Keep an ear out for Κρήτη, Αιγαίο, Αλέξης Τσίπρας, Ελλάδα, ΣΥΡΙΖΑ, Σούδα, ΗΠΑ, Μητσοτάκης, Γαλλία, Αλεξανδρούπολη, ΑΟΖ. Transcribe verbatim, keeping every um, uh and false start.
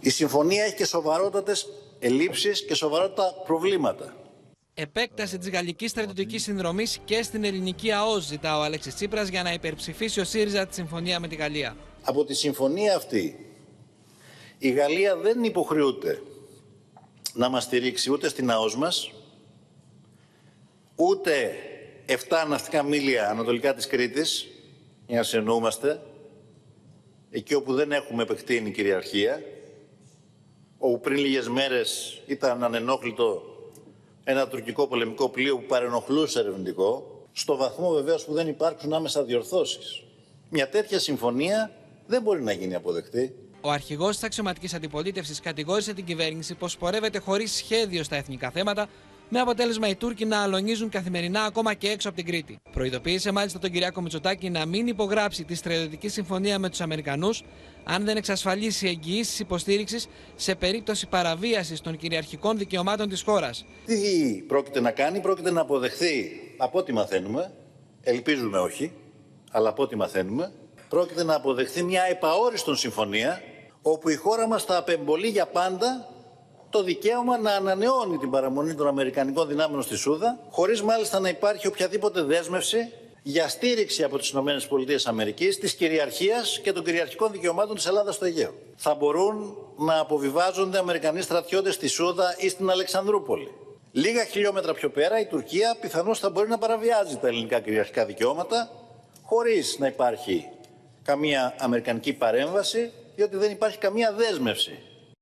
Η συμφωνία έχει και σοβαρότατες ελλείψεις και σοβαρότατα προβλήματα. Επέκταση της γαλλικής στρατιωτικής συνδρομής και στην ελληνική ΑΟΖ ζητά ο Αλέξης Τσίπρας για να υπερψηφίσει ο ΣΥΡΙΖΑ τη συμφωνία με τη Γαλλία. Από τη συμφωνία αυτή η Γαλλία δεν υποχρεούται να μας στηρίξει ούτε στην ΑΟΖ μας, ούτε εφτά ναυτικά μίλια ανατολικά της Κρήτης, για να συνεννοούμαστε, εκεί όπου δεν έχουμε επεκτείνει κυριαρχία, όπου πριν λίγες μέρες ήταν ανενόχλητο ένα τουρκικό πολεμικό πλοίο που παρενοχλούσε ερευνητικό, στο βαθμό βεβαίως που δεν υπάρχουν άμεσα διορθώσεις. Μια τέτοια συμφωνία δεν μπορεί να γίνει αποδεκτή. Ο αρχηγός της αξιωματικής αντιπολίτευσης κατηγόρησε την κυβέρνηση πως πορεύεται χωρίς σχέδιο στα εθνικά θέματα, με αποτέλεσμα οι Τούρκοι να αλωνίζουν καθημερινά ακόμα και έξω από την Κρήτη. Προειδοποίησε μάλιστα τον κυριάκο Μητσοτάκη να μην υπογράψει τη στρατιωτική συμφωνία με τους Αμερικανούς, αν δεν εξασφαλίσει εγγυήσεις υποστήριξης σε περίπτωση παραβίασης των κυριαρχικών δικαιωμάτων της χώρας. Τι πρόκειται να κάνει, πρόκειται να αποδεχθεί, από ό,τι μαθαίνουμε, ελπίζουμε όχι, αλλά από ό,τι μαθαίνουμε, πρόκειται να αποδεχθεί μια επαόριστον συμφωνία, όπου η χώρα μας θα απεμπολεί για πάντα το δικαίωμα να ανανεώνει την παραμονή των Αμερικανικών δυνάμεων στη Σούδα, χωρίς μάλιστα να υπάρχει οποιαδήποτε δέσμευση για στήριξη από τις ΗΠΑ, της κυριαρχίας και των κυριαρχικών δικαιωμάτων της Ελλάδας στο Αιγαίο. Θα μπορούν να αποβιβάζονται Αμερικανοί στρατιώτες στη Σούδα ή στην Αλεξανδρούπολη. Λίγα χιλιόμετρα πιο πέρα η Τουρκία πιθανώς θα μπορεί να παραβιάζει τα ελληνικά κυριαρχικά δικαιώματα, χωρίς να υπάρχει καμία αμερικανική παρέμβαση, διότι δεν υπάρχει καμία δέσμευση